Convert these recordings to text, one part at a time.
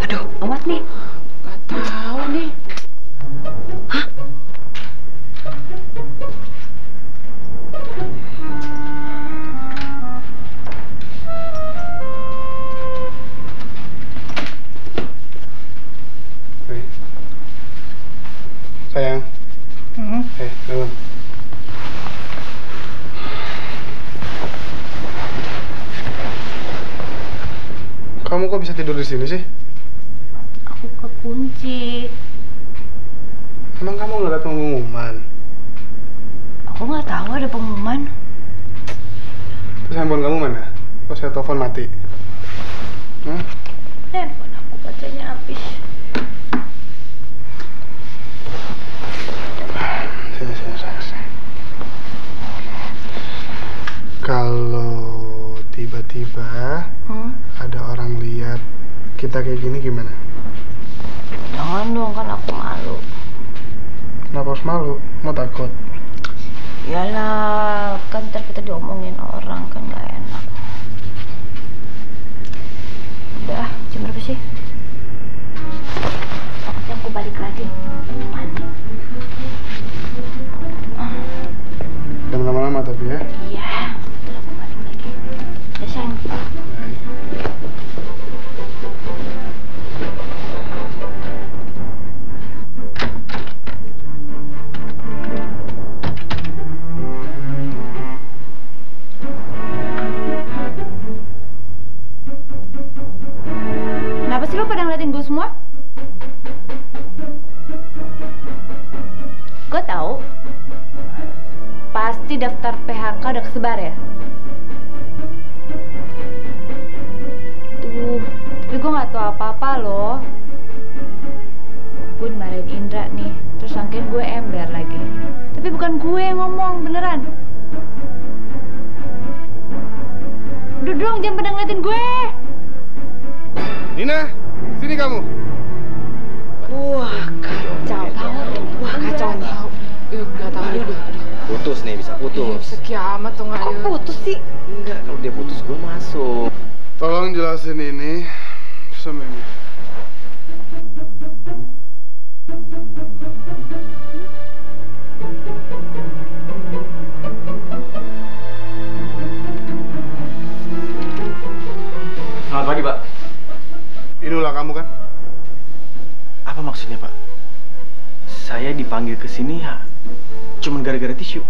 Aduh, awas nih. Nggak tahu nih. Hah? Hey. Sayang. Hey, dalam. Kamu kok bisa tidur di sini sih? Aku kekunci. Emang kamu nggak ada pengumuman? Aku nggak tahu ada pengumuman. Terus handphone kamu mana? Kok saya telepon mati? Handphone aku bacanya habis. Saya. Kalau tiba-tiba ada orang lihat kita kayak gini gimana? Jangan dong, kan aku malu. Kenapa harus malu? Mau takut? Iyalah, kan ntar kita diomongin orang, kan nggak enak. Udah, jam berapa sih? Pokoknya aku balik lagi. Mandi. Jangan lama-lama tapi ya? Iya. Sayang. Kenapa sih lo pada ngeliatin gue semua? Gue tahu. Pasti daftar PHK udah kesebar ya? Tapi gue gak tau apa-apa loh. Gue dimarahin Indra nih, terus akhirnya gue ember lagi. Tapi bukan gue yang ngomong, beneran. Udah dong, jangan pada ngeliatin gue. Nina, sini kamu. Wah, kacau. Wah, kacau nih. Gak tau dia udah putus nih, bisa putus. Sekiamat tuh gak. Kok putus sih? Enggak, kalau dia putus gue masuk. Tolong jelasin ini sama Mimi. Selamat pagi, Pak. Inilah kamu kan? Apa maksudnya, Pak? Saya dipanggil ke sini ya cuman gara-gara tisu.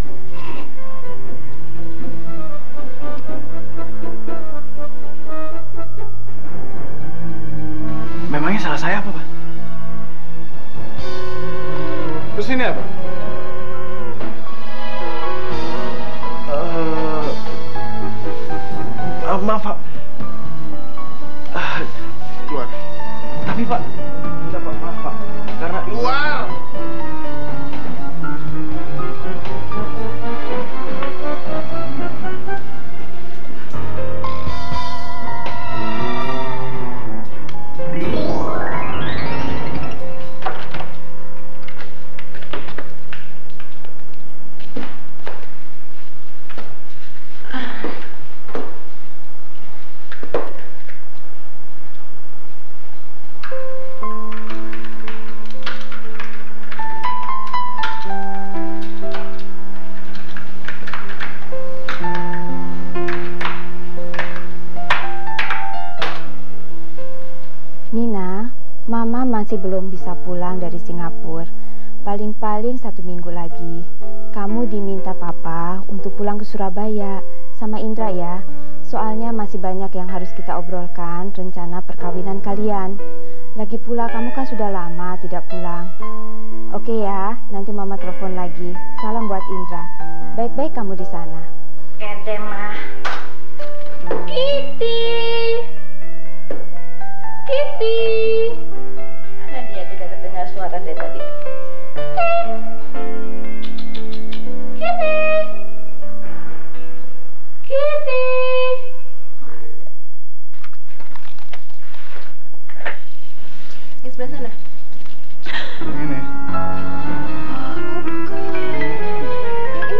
Memangnya salah saya apa, Pak? Terus ini apa? Maaf, Pak. Keluar. Tapi, Pak. Tidak, Pak. Maaf, Pak. Karena ini... Keluar! Mama masih belum bisa pulang dari Singapura. Paling-paling 1 minggu lagi. Kamu diminta Papa untuk pulang ke Surabaya sama Indra ya. Soalnya masih banyak yang harus kita obrolkan rencana perkawinan kalian. Lagi pula kamu kan sudah lama tidak pulang. Oke ya, nanti Mama telepon lagi. Salam buat Indra. Baik-baik kamu di sana. Oke, Ma. Kitty. Mana dia, tidak terdengar suara dari tadi. Kitty. Yang sebelah sana. Ini. Oh, bukan. Itu.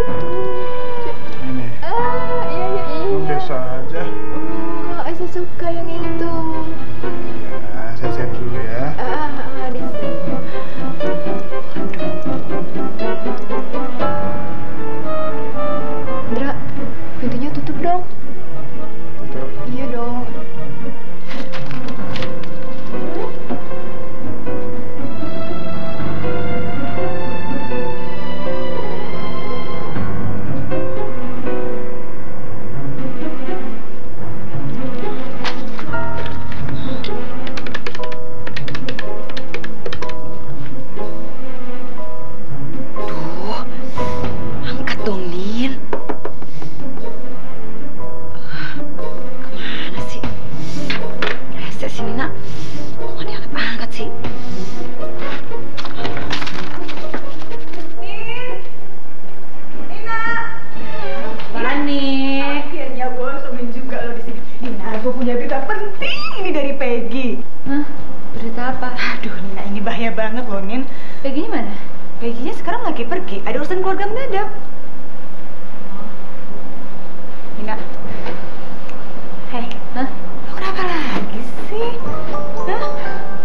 Ini. pergi. Ada urusan keluarga mendadak. Indah. Hei, nah, lo kenapa lagi sih? Nah,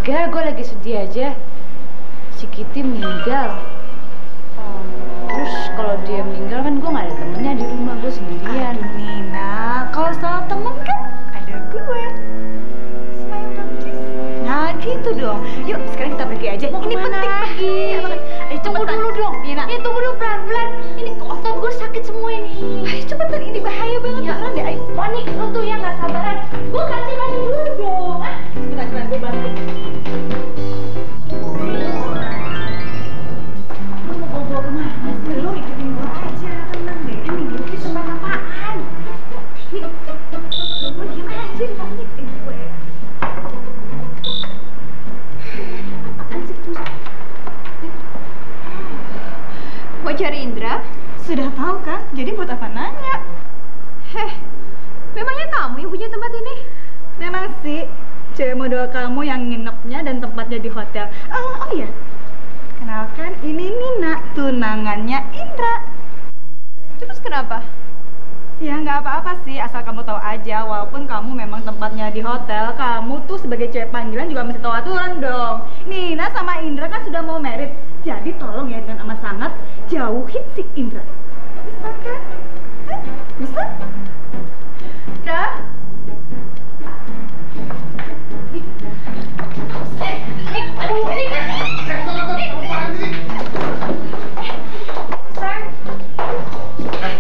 enggak, gue lagi sedih aja. Si Kitty meninggal. Terus kalau dia meninggal kan gue gak ada temennya di rumah, gue sendirian. Aduh, Nina, kalau soal temen kan ada gue. Smile dong, please. Nah gitu dong. Yuk sekarang kita pergi aja. Mau ini penting pergi. Ayo tunggu dulu dong, Nina. Ya tunggu dulu pelan-pelan. Ini otot gue sakit semua ini. Ayo cepetan, ini bahaya banget. Ya pelan deh, ayo. Wani, lu tuh ya gak sabaran. Gue kasih dulu dong. Cepetan, gue bantu. Cari Indra? Sudah tahu kan? Jadi buat apa nanya? Heh, memangnya kamu yang punya tempat ini? Memang sih, cewek model kamu yang nginepnya dan tempatnya di hotel. Oh iya, kenalkan ini Nina, tunangannya Indra. Terus kenapa? Ya nggak apa-apa sih, asal kamu tahu aja. Walaupun kamu memang tempatnya di hotel, kamu tuh sebagai cewek panggilan juga mesti tahu aturan dong. Nina sama Indra kan sudah mau married. Jadi tolong ya dengan amat sangat jauhin si Indra. Bisa kan? Hah? Bisa? Indra?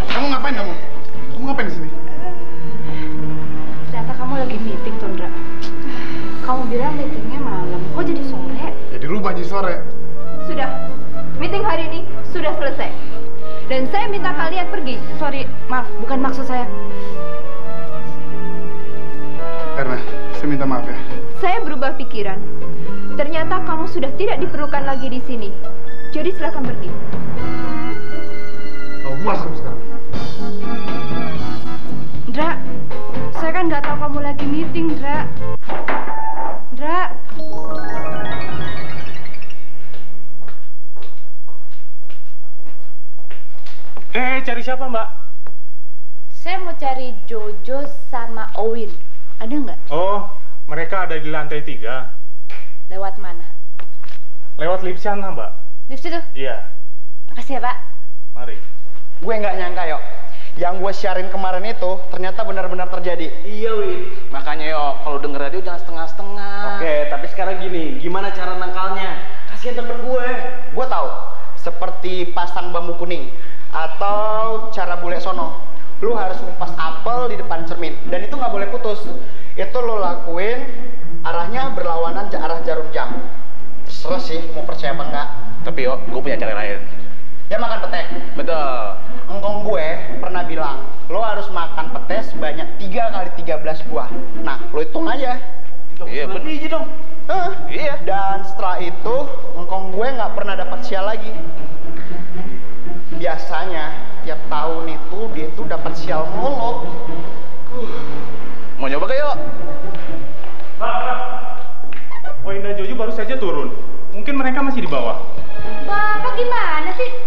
Kamu ngapain di sini? Ternyata kamu lagi meeting, Indra. Kamu bilang meetingnya malam, kok jadi sore? Ya dirubah jadi sore. Sudah, meeting hari ini sudah selesai. Dan saya minta kalian pergi. Sorry, maaf, bukan maksud saya. Erna, saya minta maaf ya. Saya berubah pikiran. Ternyata kamu sudah tidak diperlukan lagi di sini. Jadi silakan pergi. Kau puas kamu sekarang. Indra, saya kan nggak tahu kamu lagi meeting, Indra. Indra. Cari siapa, Mbak? Saya mau cari Jojo sama Win. Ada nggak? Oh, mereka ada di lantai 3. Lewat mana? Lewat lift sana, Mbak. Lift situ? Iya. Makasih ya, Pak. Mari. Gue nggak nyangka, yuk. Yang gue siarin kemarin itu ternyata benar-benar terjadi. Iya, Win. Makanya yo, kalau denger radio jangan setengah-setengah. Oke, tapi sekarang gini, gimana cara nangkalnya? Kasihan temen gue. Gue tahu. Seperti pasang bambu kuning atau cara bule sono. Lu harus ngupas apel di depan cermin dan itu nggak boleh putus. Itu lu lakuin arahnya berlawanan ke arah jarum jam. Terserah sih mau percaya apa enggak. Tapi yo, gue punya cara lain. Ya makan petek. Betul. Engkong gue pernah bilang, lo harus makan petai sebanyak 3 kali 13 buah. Nah, lo hitung aja. Iya, bener aja dong. Iya. Dan setelah itu, engkong gue nggak pernah dapat sial lagi. Biasanya tiap tahun itu dia tuh dapat sial mulu. Mau nyoba gak, yuk? Nah. Wah, Indah Jojo baru saja turun. Mungkin mereka masih di bawah. Bapak gimana sih?